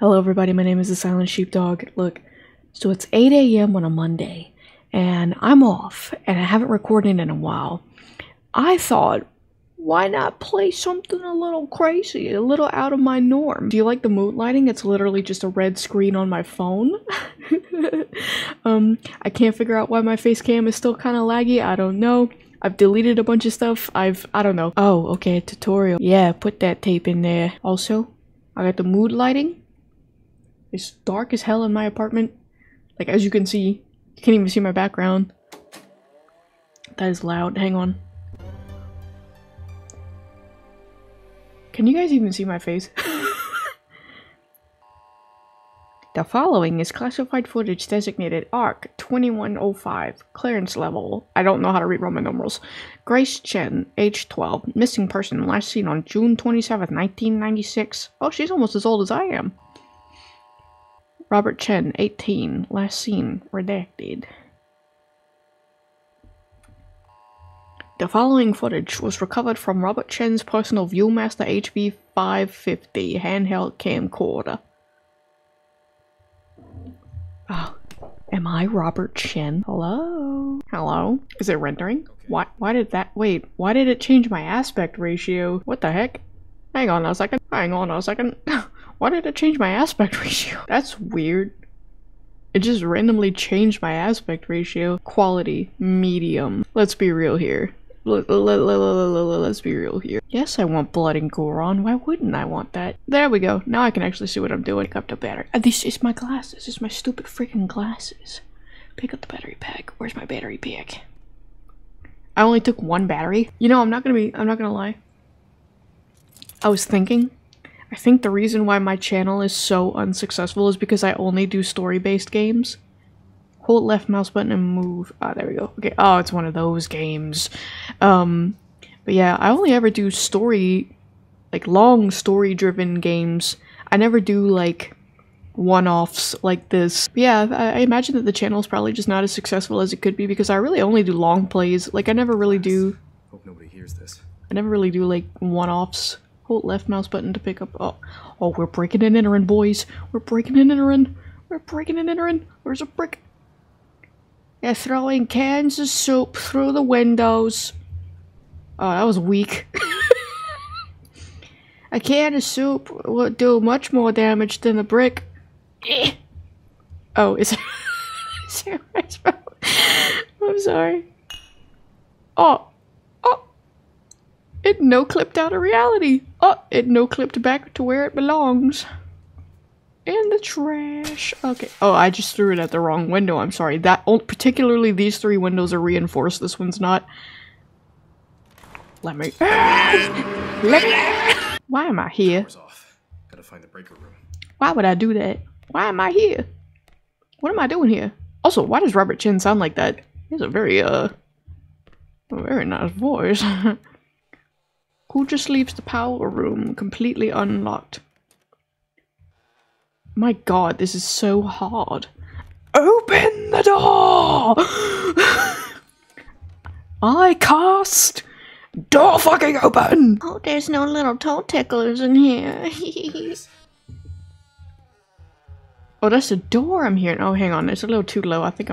Hello everybody, my name is the Silent Sheepdog. Look, so it's 8 a.m. on a Monday, and I'm off, and I haven't recorded in a while. I thought, why not play something a little crazy, a little out of my norm? Do you like the mood lighting? It's literally just a red screen on my phone. I can't figure out why my face cam is still kind of laggy, I don't know. I've deleted a bunch of stuff, I don't know. Oh, okay, tutorial. Yeah, put that tape in there. Also, I got the mood lighting. It's dark as hell in my apartment. Like, as you can see, you can't even see my background. That is loud. Hang on. Can you guys even see my face? The following is classified footage designated ARC 2105, clearance level. I don't know how to read Roman numerals. Grace Chen, age 12, missing person, last seen on June 27th, 1996. Oh, she's almost as old as I am. Robert Chen, 18, last seen, redacted. The following footage was recovered from Robert Chen's personal Viewmaster HB-550 handheld camcorder. Oh, am I Robert Chen? Hello? Hello? Is it rendering? Okay. Why did that- wait, why did it change my aspect ratio? What the heck? Hang on a second, hang on a second. Why did it change my aspect ratio? That's weird. It just randomly changed my aspect ratio. Quality, medium. Let's be real here. Let's be real here. Yes, I want blood and gore on. Why wouldn't I want that? There we go. Now I can actually see what I'm doing. Pick up the battery. This is my glasses. It's my stupid freaking glasses. Pick up the battery pack. Where's my battery pack? I only took one battery. You know, I'm not gonna lie. I was thinking. I think the reason why my channel is so unsuccessful is because I only do story-based games. Hold left mouse button and move. Ah, there we go. Okay. Oh, it's one of those games. But yeah, I only ever do story, like long story-driven games. I never do like one-offs like this. But yeah, I imagine that the channel is probably just not as successful as it could be because I really only do long plays. Like I never really do. Hope nobody hears this. I never really do like one-offs. Hold left mouse button to pick up. Oh, we're breaking and entering, boys. We're breaking and entering. We're breaking and entering. Where's a brick? They're throwing cans of soup through the windows. Oh, that was weak. A can of soup would do much more damage than a brick. Oh, is it? I'm sorry. Oh. It no-clipped out of reality. Oh, it no-clipped back to where it belongs. In the trash. Okay. Oh, I just threw it at the wrong window. I'm sorry. That particularly these three windows are reinforced. This one's not. Let me. Why am I here? Gotta find the breaker room. Why would I do that? Why am I here? What am I doing here? Also, why does Robert Chen sound like that? He has a very nice voice. Who just leaves the power room completely unlocked? My god, this is so hard. Open the door! I cast... Door fucking open! Oh, there's no little toe ticklers in here. Oh, that's the door I'm hearing. Oh, hang on, it's a little too low. I think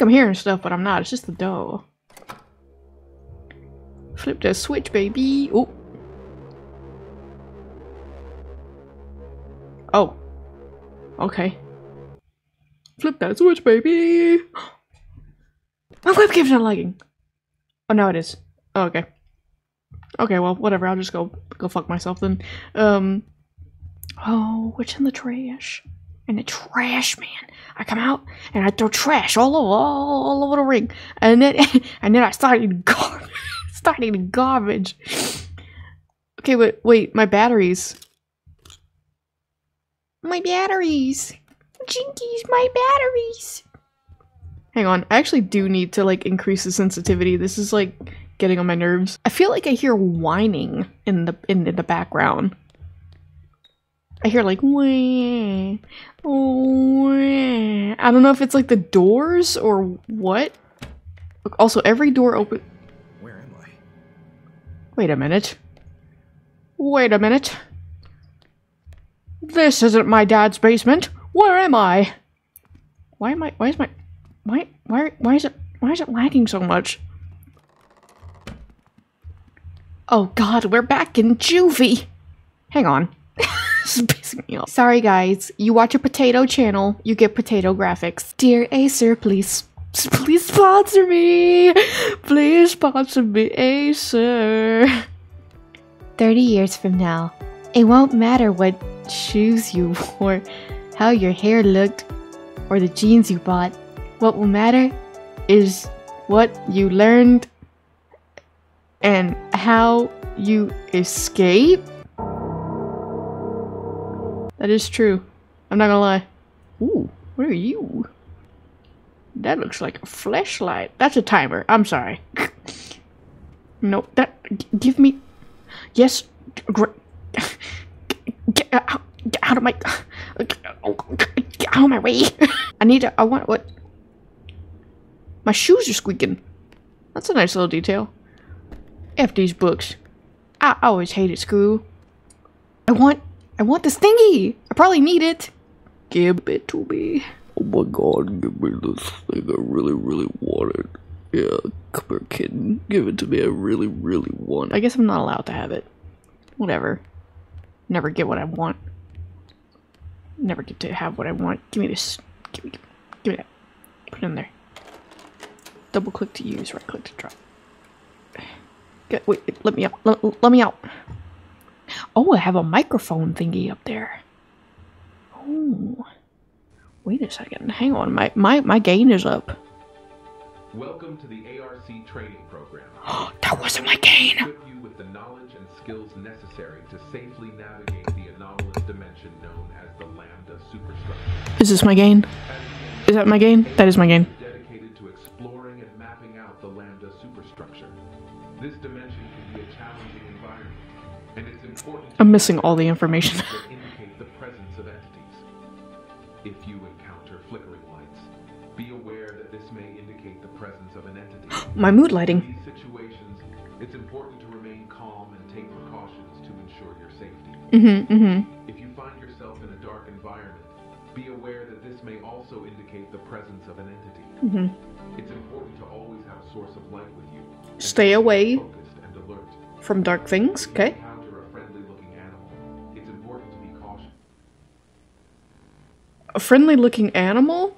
I'm hearing stuff, but I'm not. It's just the door. Flip the switch, baby. Oh. Oh. Okay. Flip that switch, baby. My webcam's not lagging. Oh, no, it is. Oh, okay. Okay, well, whatever. I'll just go fuck myself then. Oh, what's in the trash? In the trash, man. I come out and I throw trash all over the ring, and then I started garbage. Starting garbage. Okay, but wait, my batteries. My batteries. Jinkies, my batteries. Hang on, I actually do need to like increase the sensitivity. This is like getting on my nerves. I feel like I hear whining in the background. I hear like wah, wah. I don't know if it's like the doors or what. Also, every door opens. Wait a minute. Wait a minute. This isn't my dad's basement. Where am I? Why is it lagging so much? Oh god, we're back in juvie! Hang on. This is pissing me off. Sorry guys, you watch a potato channel, you get potato graphics. Dear Acer, please sponsor me! Please sponsor me, Acer! 30 years from now, it won't matter what shoes you wore, how your hair looked, or the jeans you bought. What will matter is what you learned and how you escape. That is true. I'm not gonna lie. Ooh, what are you? That looks like a flashlight. That's a timer. I'm sorry. No, that... give me... yes. Get out of my... get out of my way. I need to... I want... what? My shoes are squeaking. That's a nice little detail. F these books. I always hated school. I want this thingy. I probably need it. Give it to me. Oh my god, give me this thing I really, really want it. Yeah, come here, kitten. Give it to me, I really, really want it. I guess I'm not allowed to have it. Whatever. Never get what I want. Never get to have what I want. Give me this. Give me that. Put it in there. Double click to use, right click to drop. Wait, let me out. Let me out. Oh, I have a microphone thingy up there. Oh. Wait a second. Hang on. My gain is up. Welcome to the ARC training program. Oh, that wasn't my gain. Equip you with the knowledge and skills necessary to safely navigate the anomalous dimension known as the Lambda superstructure. Is this my gain? Is that my gain? That is my gain. Dedicated to exploring and mapping out the Lambda superstructure. This dimension can be a challenging environment, and it's important. I'm missing all the information. That indicate the presence of entities. If you encounter flickering lights, be aware that this may indicate the presence of an entity. My mood lighting. In these situations, it's important to remain calm and take precautions to ensure your safety. If you find yourself in a dark environment, be aware that this may also indicate the presence of an entity. It's important to always have a source of light with you. Stay away from dark things, okay? A friendly looking animal?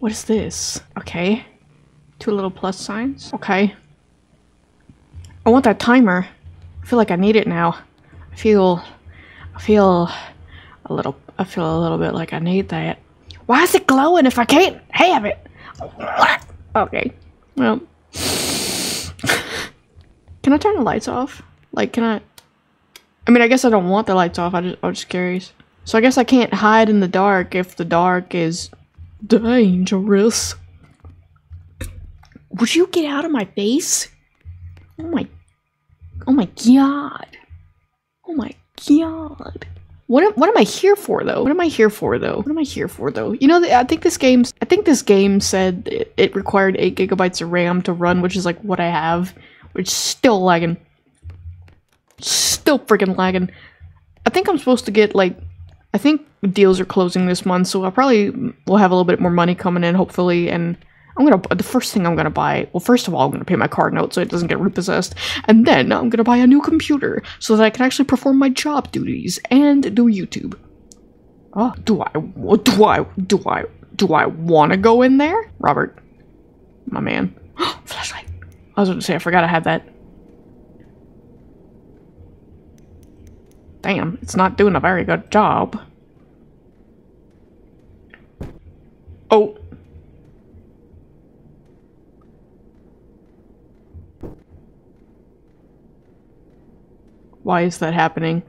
What is this? Okay. Two little plus signs. Okay. I want that timer. I feel like I need it now. I feel a little bit like I need that. Why is it glowing if I can't have it? Okay. Well. Can I turn the lights off? Like, can I mean, I guess I don't want the lights off. I'm just curious. So I guess I can't hide in the dark if the dark is dangerous. Would you get out of my face? Oh my god. Oh my god. What am I here for though? You know, I think this game said it required 8 GB of RAM to run, which is like what I have, which is still lagging. Still freaking lagging. I think I'm supposed to get like, I think deals are closing this month, so I probably will have a little bit more money coming in hopefully, and the first thing I'm gonna buy, well, first of all, I'm gonna pay my car note so it doesn't get repossessed, and then I'm gonna buy a new computer so that I can actually perform my job duties and do YouTube. Oh, do I wanna go in there? Robert, my man. Flashlight. I was gonna say, I forgot I had that. Damn, it's not doing a very good job. Oh. Why is that happening?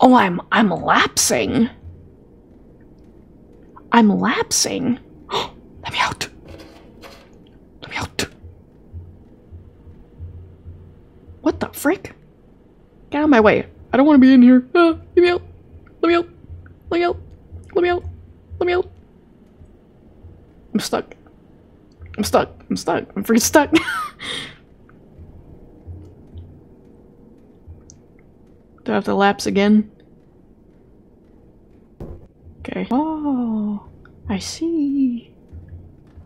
Oh, I'm lapsing. Let me out. What the frick? Get out of my way. I don't want to be in here. Ah, let me out. Let me out. I'm stuck. I'm freaking stuck. Do I have to lapse again? Okay. Oh, I see.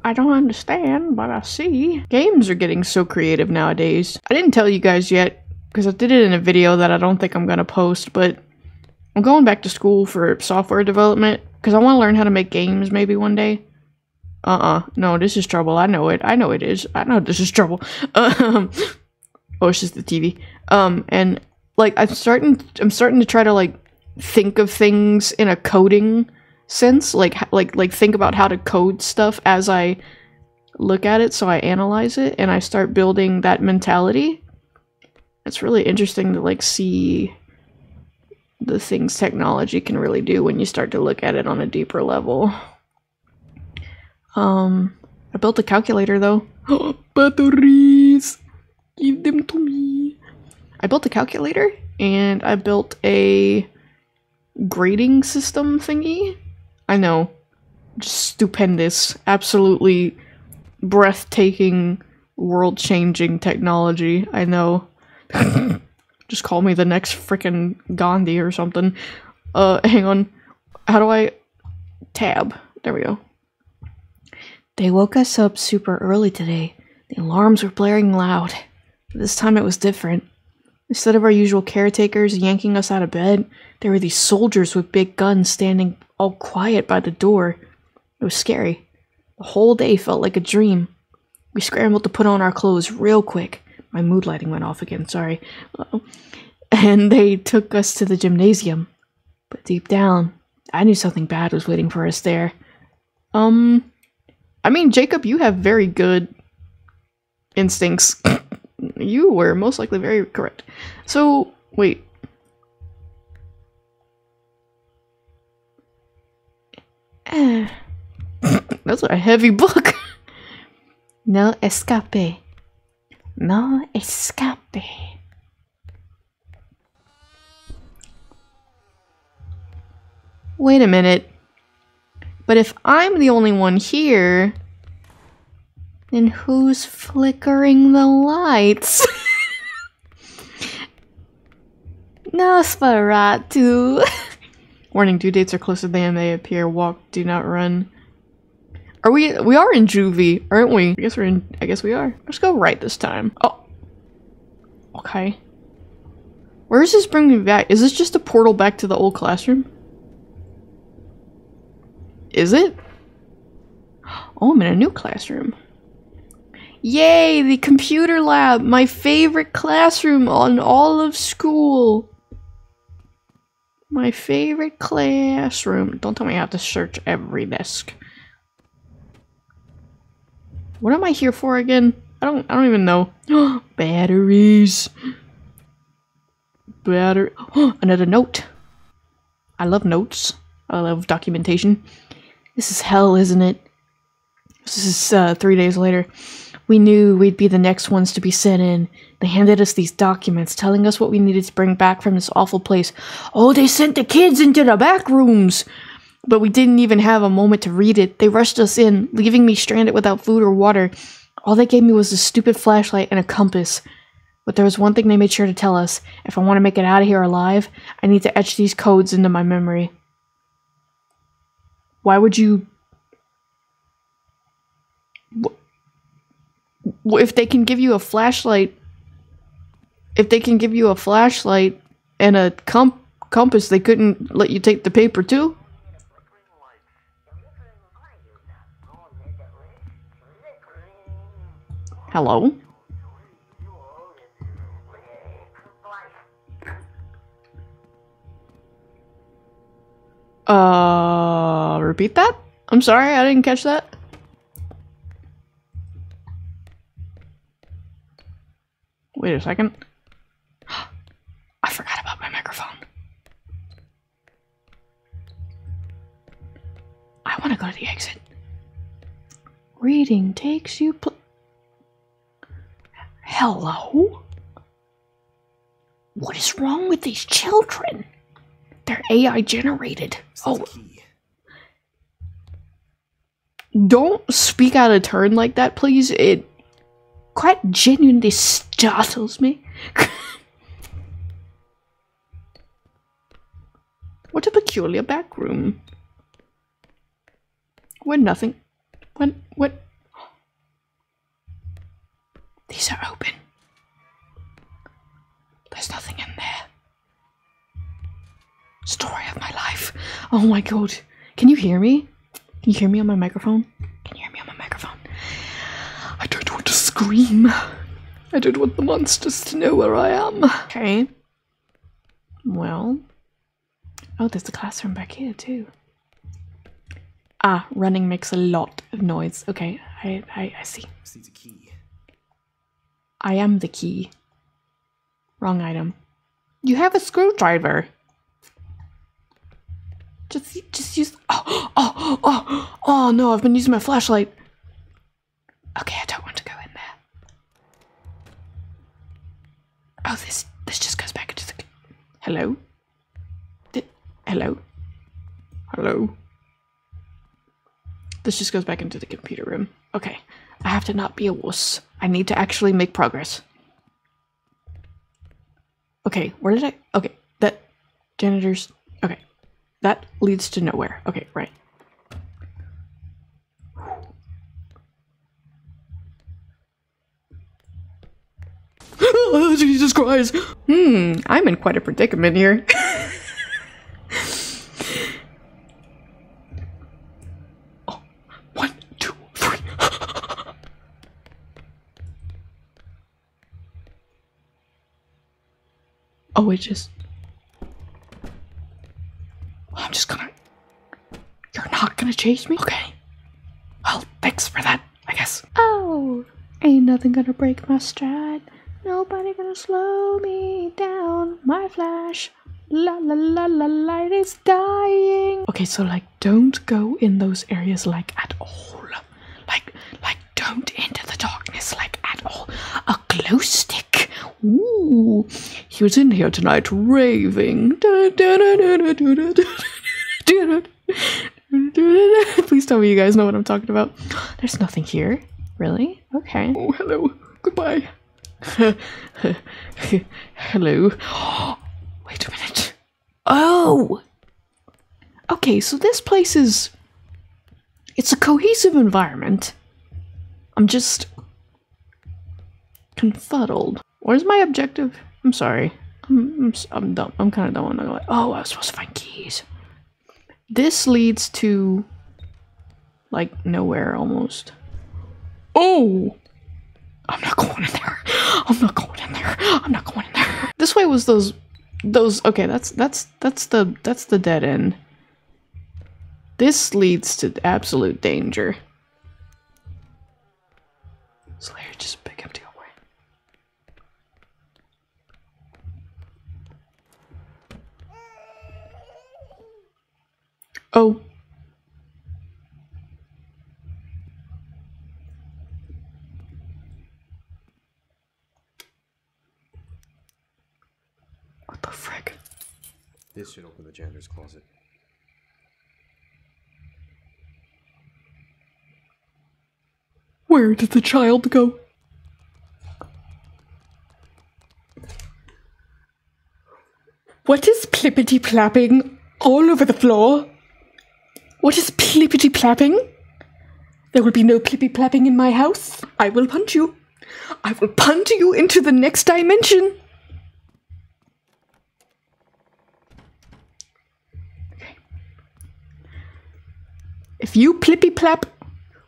I don't understand, but I see. Games are getting so creative nowadays. I didn't tell you guys yet, because I did it in a video that I don't think I'm gonna post, but I'm going back to school for software development, because I want to learn how to make games maybe one day. No, this is trouble. I know it. I know it is. I know this is trouble. Oh, it's just the TV. And like I'm starting to try to like think of things in a coding sense, like think about how to code stuff as I look at it, so I analyze it and I start building that mentality. It's really interesting to like see the things technology can really do when you start to look at it on a deeper level. I built a calculator though. Batteries! Give them to me! I built a calculator, and I built a grading system thingy. I know. Just stupendous. Absolutely breathtaking, world-changing technology. I know. Just call me the next frickin' Gandhi or something. Hang on. How do I... Tab. There we go. They woke us up super early today. The alarms were blaring loud. But this time it was different. Instead of our usual caretakers yanking us out of bed, there were these soldiers with big guns standing all quiet by the door. It was scary. The whole day felt like a dream. We scrambled to put on our clothes real quick. My mood lighting went off again, sorry. And they took us to the gymnasium. But deep down, I knew something bad was waiting for us there. I mean, Jacob, you have very good instincts. You were most likely very correct. So, wait. That's a heavy book. No escape. No escape. Wait a minute. But if I'm the only one here, then who's flickering the lights? Nosferatu. Warning, due dates are closer than they appear. Walk, do not run. Are we are in juvie, aren't we? I guess we are. Let's go right this time. Oh. Okay. Where is this bringing me back? Is this just a portal back to the old classroom? Is it? Oh, I'm in a new classroom. Yay, the computer lab, my favorite classroom on all of school. My favorite classroom. Don't tell me I have to search every desk. What am I here for again? I don't even know. Batteries. Battery. Another note. I love notes. I love documentation. This is hell, isn't it? This is 3 days later. We knew we'd be the next ones to be sent in. They handed us these documents telling us what we needed to bring back from this awful place. Oh, they sent the kids into the back rooms! But we didn't even have a moment to read it. They rushed us in, leaving me stranded without food or water. All they gave me was a stupid flashlight and a compass. But there was one thing they made sure to tell us. If I want to make it out of here alive, I need to etch these codes into my memory. Why would you... If they can give you a flashlight... If they can give you a flashlight and a compass, they couldn't let you take the paper too? Hello? Repeat that? I'm sorry, I didn't catch that. Wait a second. I forgot about my microphone. I want to go to the exit. Reading takes you Hello? What is wrong with these children? They're AI generated. Oh. Don't speak out of turn like that, please. It quite genuinely startles me. What a peculiar back room. When these are open. There's nothing in there. Story of my life. Oh my god. Can you hear me? Can you hear me on my microphone? Can you hear me on my microphone? I don't want to scream. I don't want the monsters to know where I am. Okay. Well. Oh, there's a classroom back here too. Ah, running makes a lot of noise. Okay, I see. See the key. I am the key. Wrong item. You have a screwdriver. Just use. Oh no! I've been using my flashlight. Okay, I don't want to go in there. Oh, this just goes back into the. Hello. Hello. Hello. This just goes back into the computer room. Okay, I have to not be a wuss. I need to actually make progress. Okay, where did I? Okay, that janitor's. Okay, that leads to nowhere. Okay, right. Oh, Jesus Christ! I'm in quite a predicament here. Oh, it just... I'm just gonna... You're not gonna chase me? Okay. Well, thanks for that, I guess. Oh, ain't nothing gonna break my stride. Nobody gonna slow me down. My flash. La la la la light is dying. Okay, so like, don't go in those areas like at all. Like don't enter the darkness like at all. A glow stick. Ooh, he was in here tonight raving. Please tell me you guys know what I'm talking about. There's nothing here, really? Okay. Oh, hello. Goodbye. Hello. Wait a minute. Oh! Okay, so this place is... It's a cohesive environment. I'm just... confuddled. Where's my objective? I'm sorry. I'm dumb. I'm kind of dumb. I'm not like, oh, I was supposed to find keys. This leads to like nowhere almost. Oh, I'm not going in there. I'm not going in there. I'm not going in there. This way was those. Okay, that's the dead end. This leads to absolute danger. Slayer, just pick up the. Oh. What the frick? This should open the janitor's closet. Where did the child go? What is plippity plapping all over the floor? What is plippity plapping? There will be no plippy plapping in my house. I will punch you. I will punch you into the next dimension. Okay. If you plippy plap,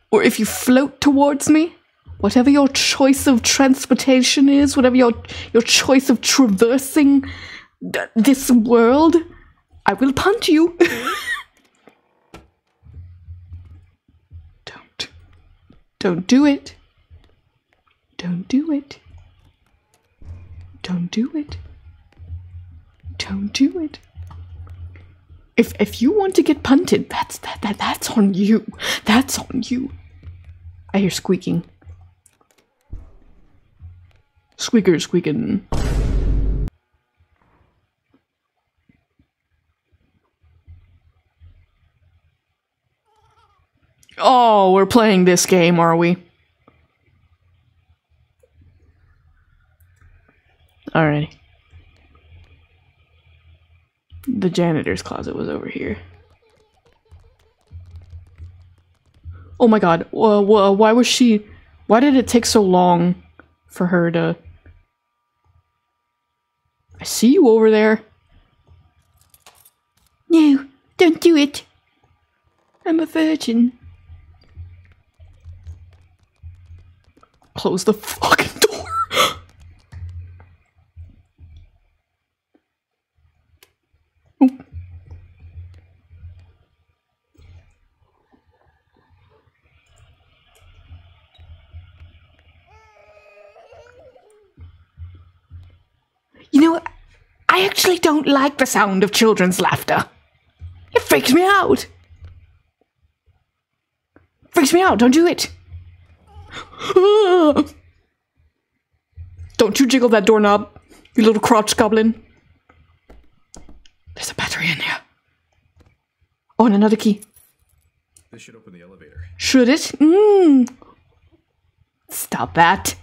or if you float towards me, whatever your choice of transportation is, whatever your choice of traversing this world, I will punch you. Don't do it. Don't do it. Don't do it. Don't do it. If you want to get punted, that's on you. That's on you. I hear squeaking. Squeaker squeaking. Oh, we're playing this game, are we? Alrighty. The janitor's closet was over here. Oh my god, why was she... Why did it take so long for her to... I see you over there. No, don't do it. I'm a virgin. Close the fucking door. Oh. You know, I actually don't like the sound of children's laughter. It freaks me out. Freaks me out, don't do it. Don't you jiggle that doorknob, you little crotch goblin. There's a battery in there. Oh, and another key. This should open the elevator. Should it? Mm. Stop that.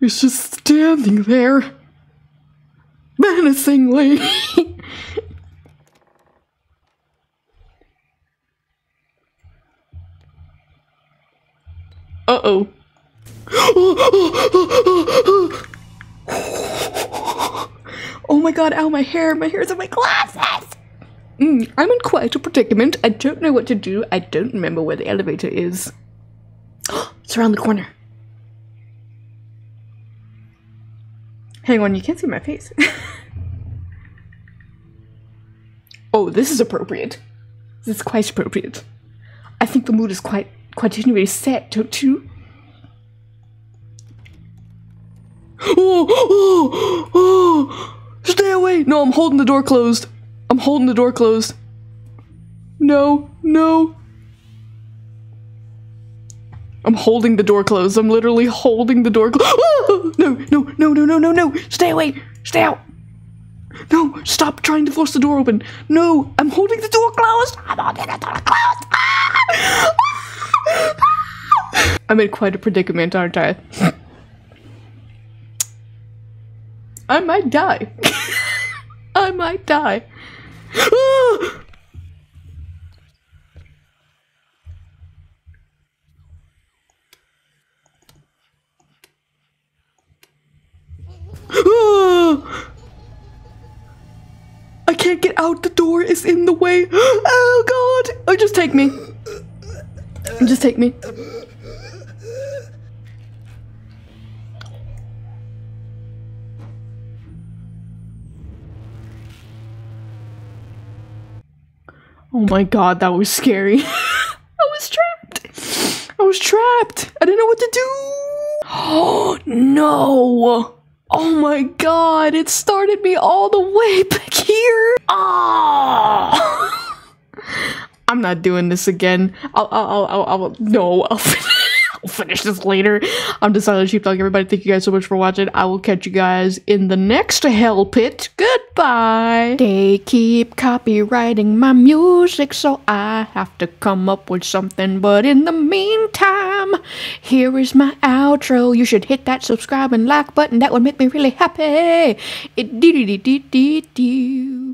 It's just standing there. Menacingly. Uh-oh. Oh my god, ow, my hair. My hair's in my glasses. I'm in quite a predicament. I don't know what to do. I don't remember where the elevator is. It's around the corner. Hang on, you can't see my face. Oh, this is appropriate. This is quite appropriate. I think the mood is quite anyway set, don't you? Oh, stay away! No, I'm holding the door closed. I'm holding the door closed. No, no. I'm holding the door closed. I'm literally holding the door closed. Oh, no, no, no, no, no, no, no. Stay away. Stay out. No, stop trying to force the door open. No, I'm holding the door closed. I'm holding the door closed. Ah! Ah! I'm in quite a predicament, aren't I? I might die. I might die. Ah! I can't get out, the door is in the way. Oh god. Oh, just take me. Just take me. Oh my god, that was scary. I was trapped. I was trapped. I didn't know what to do. Oh no. Oh my god, it started me all the way back here. Oh. I'm not doing this again. I'll finish this later. I'm the Silent Sheepdog, everybody. Thank you guys so much for watching. I will catch you guys in the next hell pit. Goodbye. They keep copywriting my music, so I have to come up with something. But in the meantime, here is my outro. You should hit that subscribe and like button. That would make me really happy. It dee dee dee dee dee.